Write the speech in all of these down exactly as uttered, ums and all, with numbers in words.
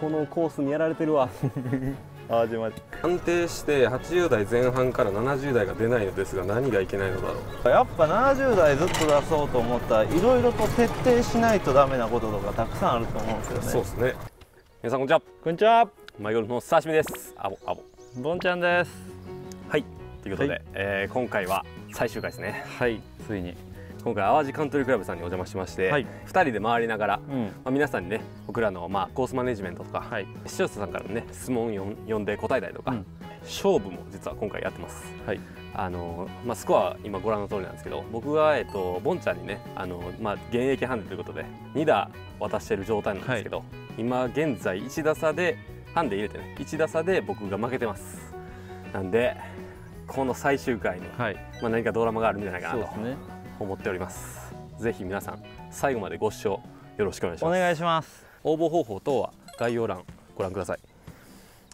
このコースにやられてるわ。あー、じま安定してはちじゅうだいぜんはんからななじゅうだいが出ないのですが、何がいけないのだろう。やっぱななじゅうだいずっと出そうと思ったらいろいろと徹底しないとダメなこととかたくさんあると思うんですよね。そうですね。皆さんこんにちは。こんにちは。マイゴルフの久しぶりです。アボアボボンちゃんです。はい、ということで、はい、えー、今回は最終回ですね。はい、ついに今回淡路カントリークラブさんにお邪魔しまして、はい、ふたりで回りながら、うん、まあ、皆さんにね、僕らのまあコースマネジメントとか、はい、視聴者さんからのね質問を読んで答えたりとか、うん、勝負も実は今回やってます。はい、あのまあ、スコア今ご覧の通りなんですけど、僕は、えっと、ボンちゃんにね、あの、まあ、現役ハンデということでに打渡している状態なんですけど、はい、今現在いちださでハンデ入れてね、いちださで僕が負けてます。なんでこの最終回に、はい、まあ、何かドラマがあるんじゃないかなと思っております。ぜひ皆さん最後までご視聴よろしくお願いします。お願いします。応募方法等は概要欄ご覧ください。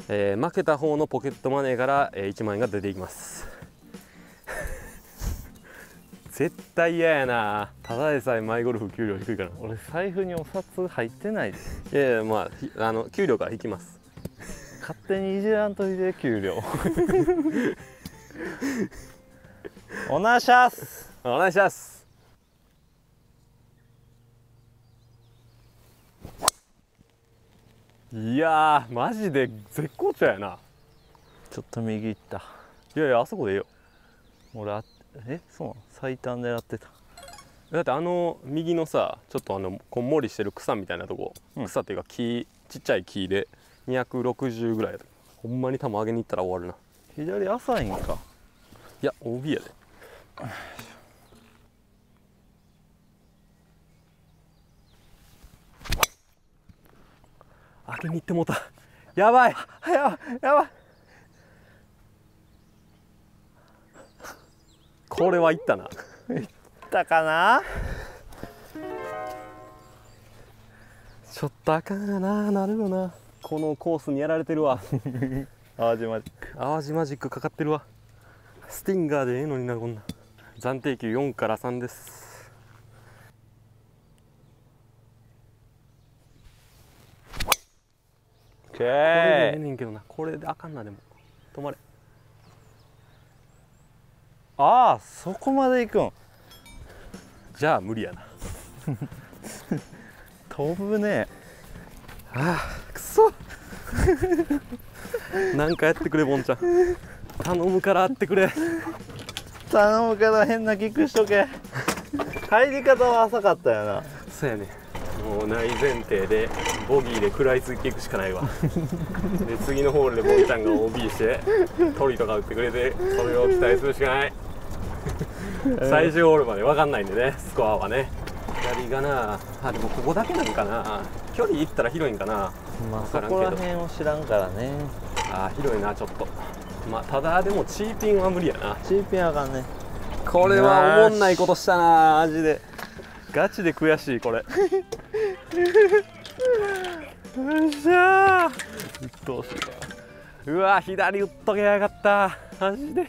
えー、負けた方のポケットマネーから、えー、いちまんえんが出ていきます。絶対嫌やな。ただでさえマイゴルフ給料低いから。俺財布にお札入ってないです。いやいや、まあ、あの給料から引きます。勝手にいじらんといて給料。お願いします。お願いします。いやー、マジで絶好調やな。ちょっと右行った。いやいや、あそこでいいよ。俺あ、え、そうなの？最短狙ってた。だってあの右のさ、ちょっとあのこんもりしてる草みたいなとこ、うん、草っていうか木、ちっちゃい木でにひゃくろくじゅうぐらいやった。ほんまに球上げに行ったら終わるな。左浅いんか。いや、オービー やで。開けに行ってもうた。やばいやばいやばい。これはいったな。いったかな。ちょっとあかんやな、なるよな。このコースにやられてるわ。淡路マジック、淡路マジックかかってるわ。スティンガーでええのにな。こんな暫定球よんからさんです。オッケー。これでええねんけどな。これであかんな。でも止まれ。ああ、そこまで行くんじゃあ無理やな。飛ぶね。ああ、くそ。なんかやってくれボンちゃん。頼むからあってくれ。頼むから変なキックしとけ。入り方は浅かったよな。そうやね。もう大前提でボギーで食らいつきいくしかないわ。で次のホールでボンちゃんが オービー してトリとか打ってくれて、それを期待するしかない。最終ホールまで分かんないんでね、スコアはね。左がなあ、でもここだけなんかな。距離いったら広いんかな。まあそこら辺を知らんからね。ああ、広いなちょっと。まあただでもチーピンは無理やな。チーピンはあかんね。これはおもんないことしたな、マジで。ガチで悔しいこれ。よっしゃー。うっとうしいな。うわ、左打っとけやがった、マジで。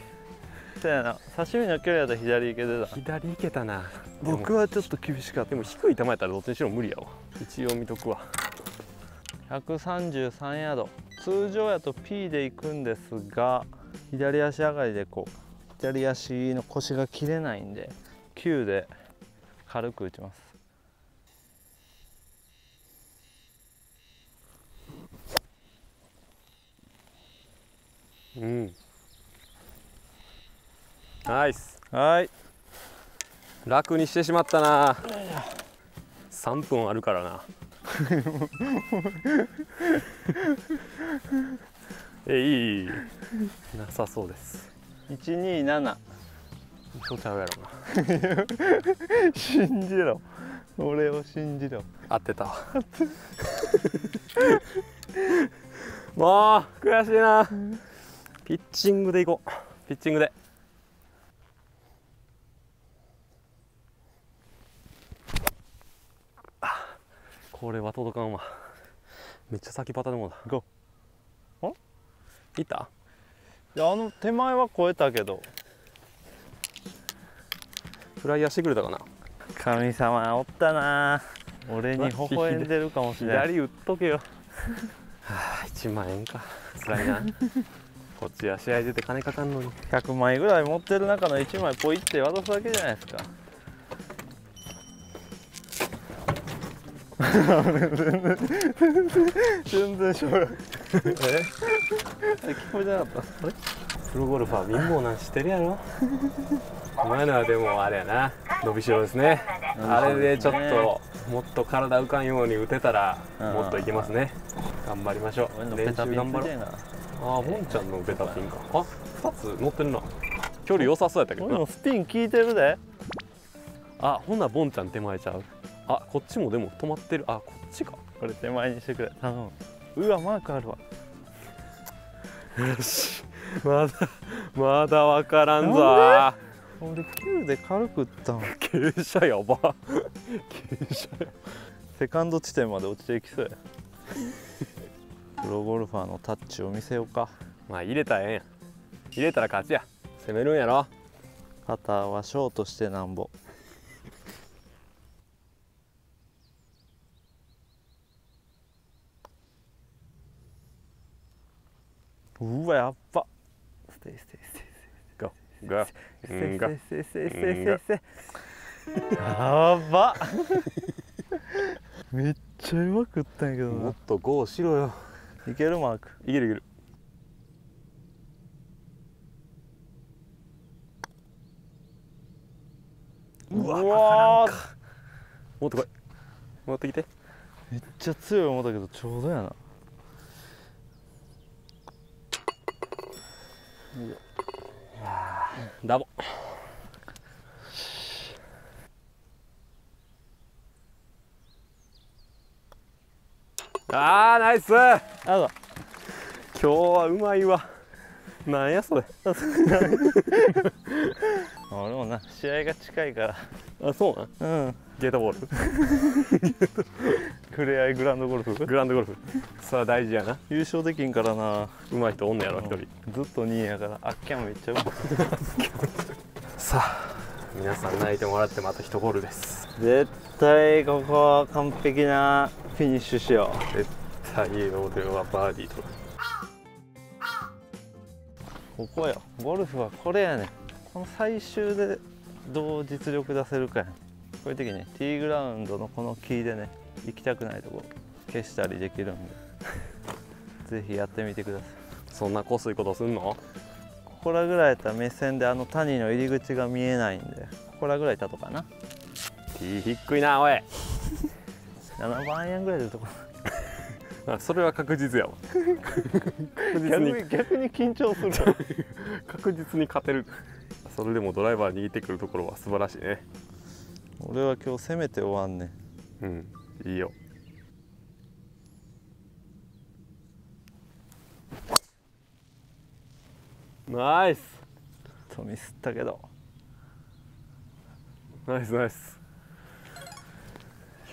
そうやな、刺身の距離だと左行けてた。左行けたな。僕はちょっと厳しかった。でも低い球やったらどっちにしろ無理やわ。一応見とくわ。ひゃくさんじゅうさんヤード、通常やと P で行くんですが、左足上がりでこう左足の腰が切れないんできゅうで軽く打ちます。うん、ナイス。はい、楽にしてしまったな。さんぷんあるからな。え、いいなさそうです。いちになな。そうちゃうやろな。信じろ、俺を信じろ。合ってたわ。もう悔しいな。ピッチングでいこう。ピッチングで。これは届かんわ。めっちゃ先パターンでもだ。ゴー。あ？いった？いや、あの手前は越えたけど。フライヤーしてくれたかな。神様おったな。俺に微笑んでるかもしれない。左打っとけよ。はあ、いちまんえんか、辛いな。こっちは試合出て金かかんのに、ひゃくまいぐらい持ってる中のいちまいポイって渡すだけじゃないですか。全然しょうがない。え、聞こえてなかった？あれ、プロゴルファー貧乏なんしてるやろ。今のはでもあれやな、伸びしろですね。あれでちょっともっと体浮かんように打てたらもっといけますね。頑張りましょう。練習頑張ろう。ああ、ボンちゃんのベタピンか。あ、ふたつ乗ってるな。距離良さそうやったけどな。スピン効いてるで。あ、ほんなボンちゃん手前ちゃう。あ、こっちもでも止まってる。あ、こっちか。これ手前にしてくれ、頼む。うわ、マークあるわ。よし、まだまだ分からんぞ。俺きゅうで軽く打ったん。傾斜やば。傾斜。セカンド地点まで落ちていきそうや。プロゴルファーのタッチを見せようか。まあ入れたらええんや。入れたら勝ちや。攻めるんやろ。パターはショートしてなんぼ。うわ、やっぱ。ステイステイステイステイ。ゴーゴー。ステイステイステイステイステイステイステイ。やば。めっちゃうまく打ったんやけどな。もっとゴーしろよ。いけるマーク。いけるいける。うわ。もっと来い。持ってきて。めっちゃ強い思ったけどちょうどやな。ダボ。あー、ナイス。あら、今日はうまいわ。なんやそれ。俺もな、試合が近いから。あ、そうなん。うん。ゲートボール。ふれあいグランドゴルフ。グランドゴルフ。さあ、大事やな。優勝できんからな。うまい人おんのやろ、一人。ずっとにいやから、あっきゃんめっちゃうまい。さあ、皆さん泣いてもらって、また一ホールです。絶対ここ、完璧なフィニッシュしよう。絶対ローデオはバーディーとる。ここよ、ゴルフはこれやねん。この最終で、どう実力出せるかやねん。こういう時に、ティーグラウンドのこのキーでね。行きたくないとこ消したりできるんでぜひやってみてください。そんなこすいことすんの？ここらぐらいやったら目線であの谷の入り口が見えないんで、ここらぐらいだとかな。ティー低いなおい。ななばんアイアンぐらいでとこあ、それは確実やわ。確実に逆に緊張する。確実に勝てる。それでもドライバー握ってくるところは素晴らしいね。俺は今日攻めて終わんね。うん、いいよ。ナイス。ちょっとミスったけど。ナイスナイス。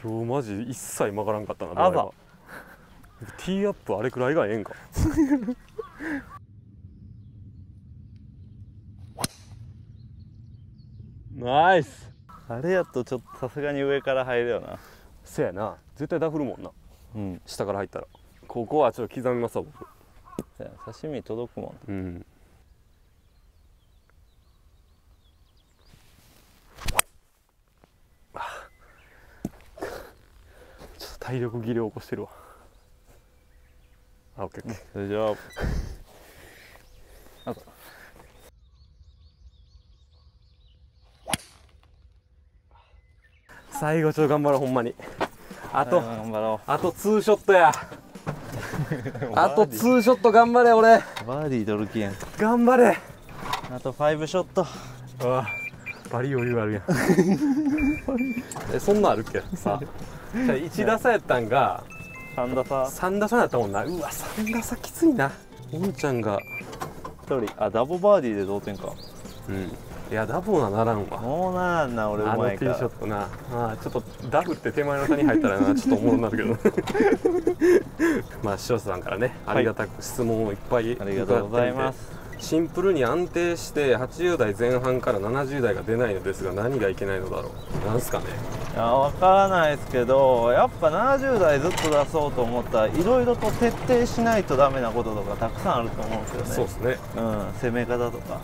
今日マジ一切曲がらんかったな。あら。ティーアップあれくらいがええんか。ナイス。あれやとちょっとさすがに上から入るよな。せやな、絶対ダフるもんな、うん、下から入ったら。ここはちょっと刻みますわ僕。刺身届くもん、うん、ちょっと体力切れを起こしてるわ。あ、オッケーオッケー、大丈夫。あと最後ちょっと頑張ろうほんまに。あとあとツーショットや。あとツーショット頑張れ俺。バーディードルキーやん。頑張れ。あとファイブショット。ああ、バリ余裕あるやん。え、そんなんあるっけさ。じゃあいちださやったんがさんださ。さんださやったもんな。うわ、さんださきついな。おんちゃんがひとり。あ、ダボバーディーで同点か。うん、いや、ダボなならんわ。もうならんな、俺うまいから。あのティーショットな。ああ、ちょっとダフって手前の谷入ったらな、ちょっとおもろになるけど。まあ、視聴者さんからね、ありがたく質問をいっぱい。ありがとうございます。シンプルに安定してはちじゅうだいぜんはんからななじゅうだいが出ないのですが、何がいけないのだろう。なんすかね。いや、分からないですけど、やっぱななじゅうだいずっと出そうと思ったらいろいろと徹底しないとダメなこととかたくさんあると思うんですよね。そうですね、うん、攻め方とか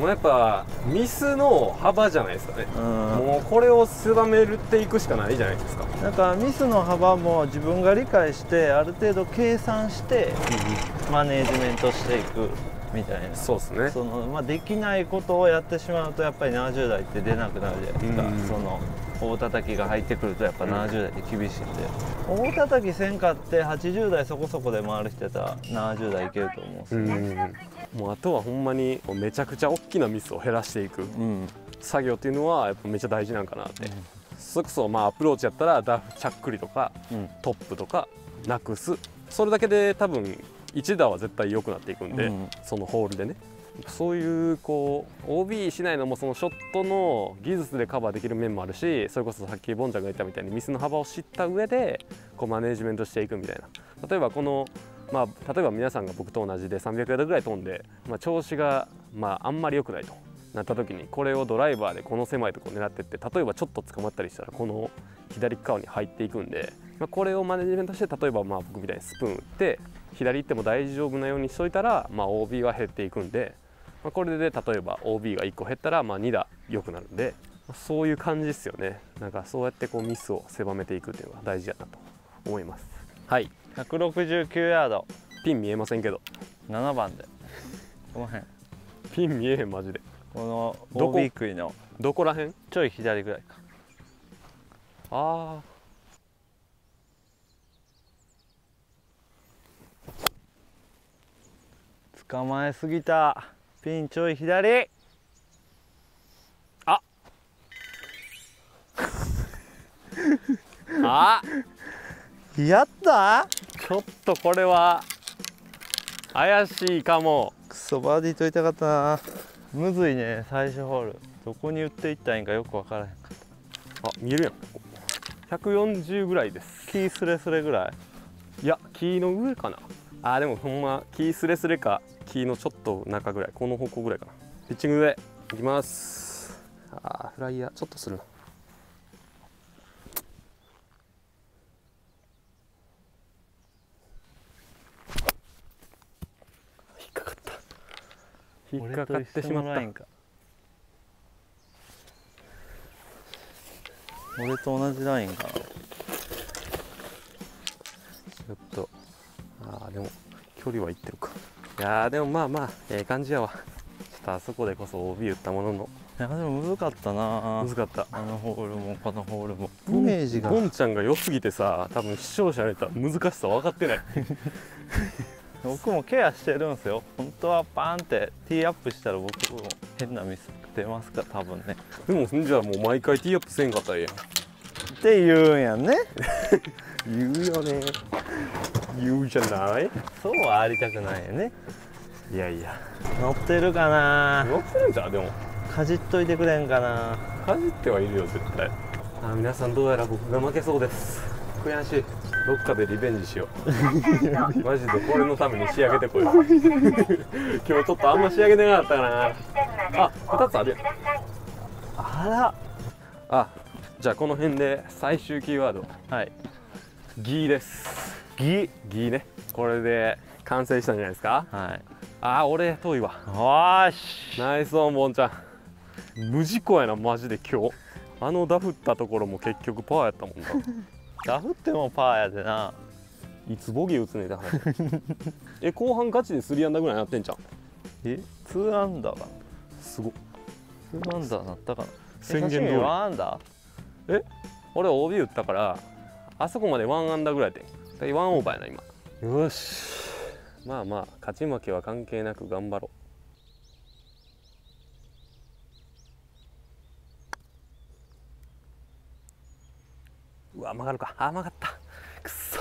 もうやっぱミスの幅じゃないですかね、うん、もうこれを狭めていくしかないじゃないですか。なんかミスの幅も自分が理解してある程度計算してマネージメントしていくみたいな。そうですね。その、まあ、できないことをやってしまうとやっぱりななじゅうだいって出なくなるじゃないですか、うん、その大叩きが入ってくるとやっぱななじゅうだいって厳しいんで、うん、大叩きせんかってはちじゅうだいそこそこで回る人やったらななじゅうだいいけると思うんですよね。うん、もうあとはほんまにめちゃくちゃ大きなミスを減らしていく、うん、作業っていうのはやっぱめちゃ大事なんかなって、うん、それこそまあアプローチやったらダフチャックリとか、うん、トップとかなくす、それだけで多分一打は絶対良くなっていくんで、うん、そのホールでね、そういうこう オービー しないのもそのショットの技術でカバーできる面もあるし、それこそさっきボンちゃんが言ったみたいにミスの幅を知った上でこうマネージメントしていくみたいな。例えばこの、まあ、例えば皆さんが僕と同じでさんびゃくヤードぐらい飛んで、まあ、調子が、まあ、あんまり良くないとなった時に、これをドライバーでこの狭いところを狙っていって、例えばちょっと捕まったりしたらこの左側に入っていくんで、まあ、これをマネージメントして、例えばまあ僕みたいにスプーン打って左行っても大丈夫なようにしといたら、まあ、オービー は減っていくんで、まあ、これで例えば オービー がいっこ減ったらまあにだ良くなるんで、そういう感じですよね。なんかそうやってこうミスを狭めていくっていうのが大事だなと思います。はい、ひゃくろくじゅうきゅうヤード、ピン見えませんけどななばんでこの辺ピン見えへんマジで。この オービー 食いのどこらへん、ちょい左ぐらいか。ああ、捕まえすぎた。ピンちょい左。ああやった。ちょっとこれは怪しいかも。クソバーディー取りたかったな。むずいね、最初ホールどこに打っていったらいいんかよくわからへんかった。あ、見えるやん。ひゃくよんじゅうぐらいです。キースレスレぐらい。いや、キーの上かな。あー、でもほんまキースレスレかキーのちょっと中ぐらい、この方向ぐらいかな。ピッチング上いきます。あー、フライヤーちょっとするな。引っかかった、引っかかってしまった。俺と同じラインかな。ちょっとあー、でも距離はいってるか。いやー、でもまあまあええ感じやわ。ちょっとあそこでこそ オービー 打ったものの、いやでもむずかったな。むずかった。あのホールもこのホールもイメージが、ボンちゃんが良すぎてさ、多分視聴者の人は難しさ分かってない僕もケアしてるんですよ。本当はパーンってティーアップしたら僕も変なミス出ますから多分ね。でもじゃあもう毎回ティーアップせんかったらええやんって言うんやんね言うよね言うじゃない。そうはありたくないよね。いやいや、乗ってるかな。乗ってるんじゃん。でもかじっといてくれんかな。かじってはいるよ絶対。あー、皆さんどうやら僕が負けそうです。悔しい。どっかでリベンジしようマジでこれのために仕上げてこい今日ちょっとあんま仕上げてなかったかな。あ、ふたつあるやん。あら、あ、じゃあこの辺で最終キーワード、はい、ギーです。ギギね、これで完成したんじゃないですか。はい。ああ、俺遠いわ。よし、ナイスオンボンちゃん。無事故やなマジで今日。あのダフったところも結局パーやったもんなダフってもパーやでな。いつボギー打つねんだえ、後半ガチでスリーアンダーぐらいなってんじゃん。え、ツーアンダーかな。すごっ、ツーアンダーなったかな宣言通り。え、ワンアンダー。え、俺 オービー 打ったからあそこまでワンアンダーぐらいでワンオーバーやな今。よし、まあまあ勝ち負けは関係なく頑張ろう。うわ、曲がるか。あ、曲がった。くっそ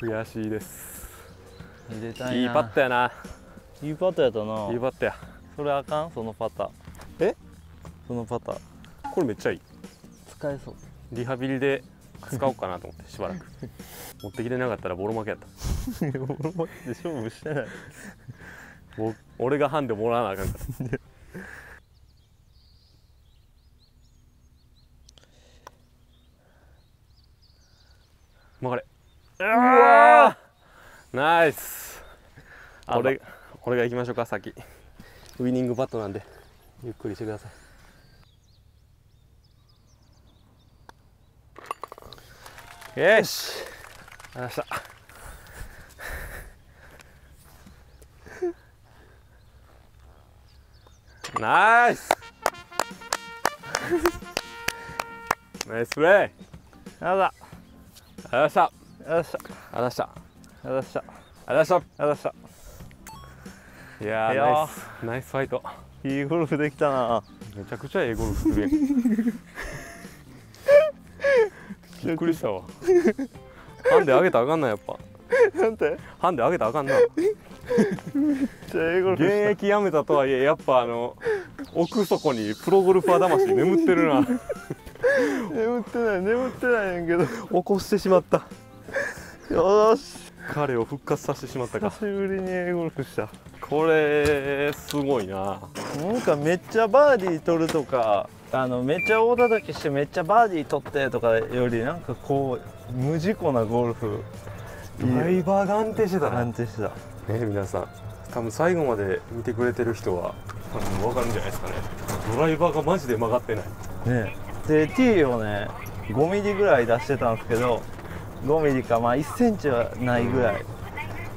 悔しいです。入れたいな。いいパットやな。いいパットやったな。いいパットや。それあかん、そのパター。え、そのパターこれめっちゃいい。使えそう。リハビリで使おうかなと思ってしばらく持ってきてなかったらボロ負けやったボロ負けで勝負してない。俺がハンデもらわなあかんから。曲がれ。うわーナイス。俺俺が行きましょうか。先ウィニングパットなんでゆっくりしてください。よし、ありました。ナイスナイスプレー。ありがとうございました。ありがとうございました。ありがとうございました。ありがとうございました。ありがとうございました。いやー、いやー、ナイスナイスファイト。いいゴルフできたな。めちゃくちゃええゴルフするやん。びっくりしたわ。ハンデ上げたらあかんな、やっぱ。なんて？ハンデ上げたらあかんな。現役やめたとはいえ、やっぱあの奥底にプロゴルファー魂眠ってるな。眠ってない、眠ってないんやけど起こしてしまった。よし、彼を復活させてしまったか。久しぶりにエゴルフした。これすごいな。なんかめっちゃバーディー取るとか、あのめっちゃ大叩きしてめっちゃバーディー取ってとかより、なんかこう無事故なゴルフ。ドライバーが安定してたね。安定してたね。皆さん多分最後まで見てくれてる人は分かるんじゃないですかね。ドライバーがマジで曲がってないね。で、ティーをねごミリぐらい出してたんですけど、ごミリか、まあいちセンチはないぐらい、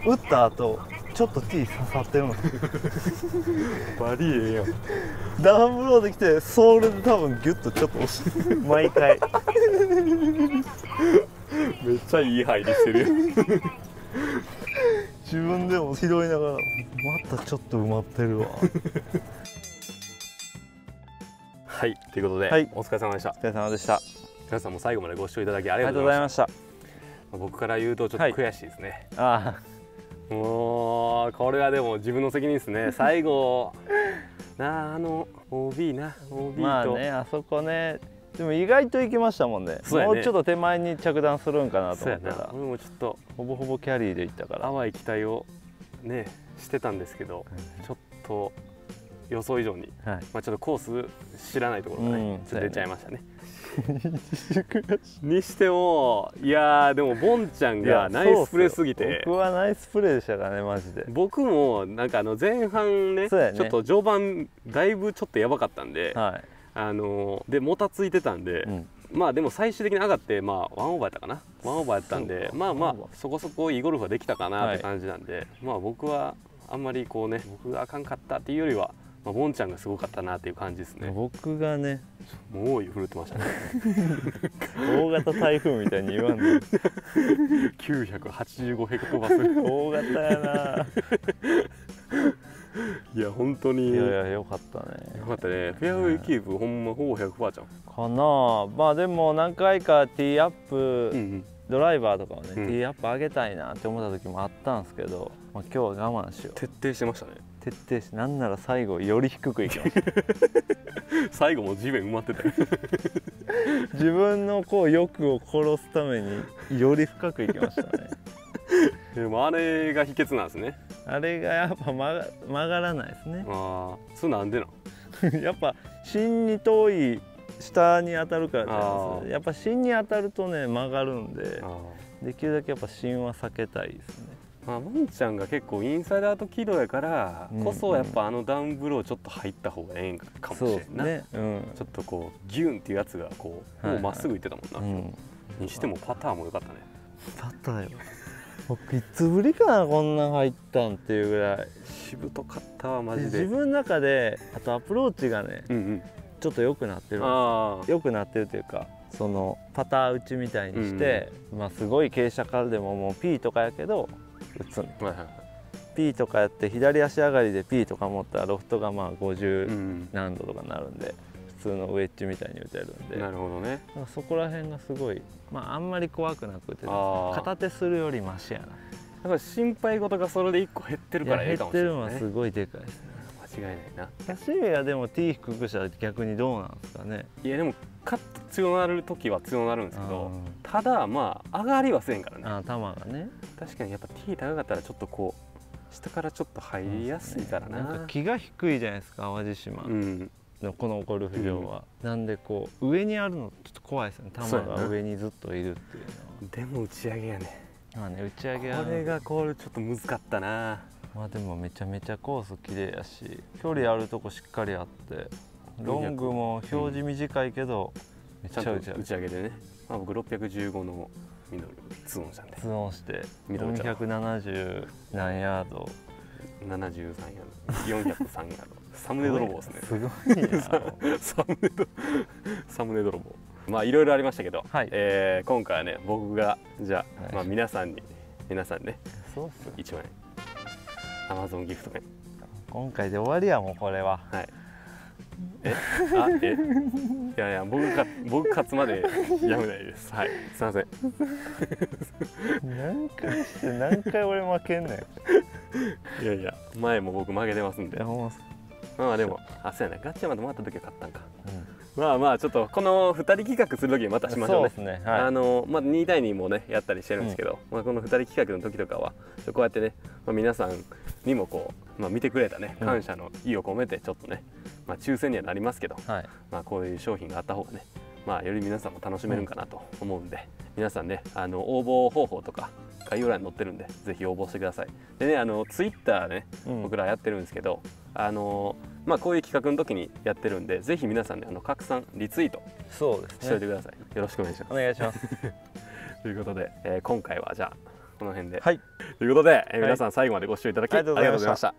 うん、打った後ちょっとティー刺さってるの。バリーええやん。ダウンブローできてソールで多分ギュッとちょっと押して毎回めっちゃいい入りしてる。自分でも拾いながらまたちょっと埋まってるわ。はい、ということで、はい、お疲れ様でした。お疲れ様でした。皆さんも最後までご視聴いただきありがとうございました。僕から言うとちょっと悔しいですね、はい、ああ、もうこれはでも自分の責任ですね。最後なあ、あの オービー な オービー と、まあね、あそこね。でも意外といきましたもんね。もうちょっと手前に着弾するんかなと思ったら、俺もちょっとほぼほぼキャリーでいったから、淡い期待をねしてたんですけど、ちょっと予想以上に、まあちょっとコース知らないところがね出ちゃいましたね。にしても、いやー、でもボンちゃんがナイスプレーすぎて、僕はナイスプレーでしたからね、マジで。僕もなんかあの前半ね、ちょっと序盤だいぶちょっとやばかったんで、あのでもたついてたんで、まあでも最終的に上がってまあワンオーバーやったかな、ワンオーバーやったんで、まあまあそこそこいいゴルフはできたかなって感じなんで、まあ僕はあんまりこうね、僕があかんかったっていうよりは。まあ、ボンちゃんがすごかったなっていう感じですね。僕がね、もう大い振るってましたね。大型台風みたいに言わんで。きゅうひゃくはちじゅうごヘクトパス。大型やな。いや本当に。いやいや良かったね。良かったね。フェアウェイキープ、ほんまほぼひゃくパーセントじゃん。かなあ。まあでも何回かティーアップ、うん、うん、ドライバーとかをね、うん、ティーアップ上げたいなって思った時もあったんですけど、まあ今日は我慢しよう。徹底してましたね。徹底し、なんなら最後より低くいきました。最後も地面埋まってた。自分のこう欲を殺すためにより深くいきましたね。でもあれが秘訣なんですね。あれがやっぱ曲が、曲がらないですね。ああ、それなんでの？やっぱ芯に遠い下に当たるからじゃないですか。やっぱ芯に当たるとね曲がるんで、できるだけやっぱ芯は避けたいですね。まあ、ボンちゃんが結構インサイドアウト軌道やからこそ、やっぱあのダウンブローちょっと入った方がええんかもしれないな、ね、うん、ちょっとこうギュンっていうやつがこうもうまっすぐいってたもんな、はい、はい、うん、にしてもパターも良かったね。パターよ、僕いつぶりかなこんなん入ったんっていうぐらいしぶとかったわマジで。自分の中であとアプローチがね、うん、うん、ちょっと良くなってる良くなってるというか、そのパター打ちみたいにして、うん、うん、まあすごい傾斜からでももうピーとかやけど打つん、ピーとかやって左足上がりでピーとか持ったらロフトがまあごじゅうなんどとかになるんで、普通のウェッジみたいに打てるんで。なるほどね。そこら辺がすごい、まああんまり怖くなくて、片手するよりマシやな。だから心配事がそれでいっこ減ってるからいいかもしれないね。減ってるのはすごいでかいですね。間違いないな。シミはでもティー低くしたら逆にどうなんですかね。いやでもカッと強なる時は強なるんですけど、ただまあ上がりはせんからね。あ、頭がね。確かにやっぱ T 高かったらちょっとこう下からちょっと入りやすいからな。なんか気が低いじゃないですか、淡路島のこのゴルフ場は。うん、なんでこう上にあるのちょっと怖いですね。球が上にずっといるっていうのは。でも打ち上げやね。まあね、打ち上げはこれがこうちょっと難かったな。まあでもめちゃめちゃコース綺麗やし、距離あるとこしっかりあって、ロングも表示短いけど、うん、めっちゃ打ち上げ、打ち上げでね。まあ僕ろっぴゃくじゅうごのミドルツーオンしたんで、ツーオンしてよんひゃくななじゅう何ヤード、ななじゅうさんヤード、よんひゃくさんヤードサムネ泥棒ですね。すごいなサムネ、サムネ泥棒。まあいろいろありましたけど、はい、えー、今回はね、僕がじゃあ、はい、まあ皆さんに、皆さんね、そうすいちまん円アマゾンギフト券、今回で終わりやもんこれは。はい、えあえいやいや、僕か僕勝つまでやめないです。はい、すいません何回して何回俺負けんねんいやいや、前も僕負けてますんで。まあでも、あ、そうやね、ガチャまで回った時は勝ったんか、うん、まあまあちょっとこのふたり企画する時にまたしましょうね。そうですね、はい、あのまあにたいにもねやったりしてるんですけど、うん、まあこのふたり企画の時とかはこうやってね、まあ、皆さんにもこう、まあ、見てくれたね感謝の意を込めてちょっとね、うん、まあ抽選にはなりますけど、はい、まあこういう商品があった方がね、まあより皆さんも楽しめるんかなと思うんで、うん、皆さんね、あの応募方法とか概要欄に載ってるんで、ぜひ応募してください。でね、あのツイッターね、うん、僕らやってるんですけど、あのまあこういう企画の時にやってるんで、ぜひ皆さんね、あの拡散リツイートしておいてください。そうですね、よろしくお願いします。お願いしますということで、えー、今回はじゃあこの辺で、はい、ということで、えー、皆さん最後までご視聴いただき、はい、ありがとうございました。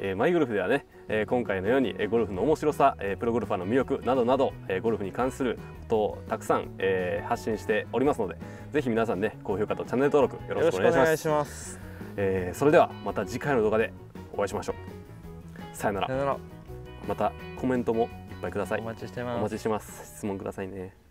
えー、マイゴルフではね、えー、今回のように、えー、ゴルフの面白さ、えー、プロゴルファーの魅力などなど、えー、ゴルフに関することをたくさん、えー、発信しておりますので、ぜひ皆さんね、高評価とチャンネル登録よろしくお願いします。よろしくお願いします。えー、それではまた次回の動画でお会いしましょう。さよなら。さよなら。またコメントもいっぱいください。お待ちしてます。お待ちしてます。質問くださいね。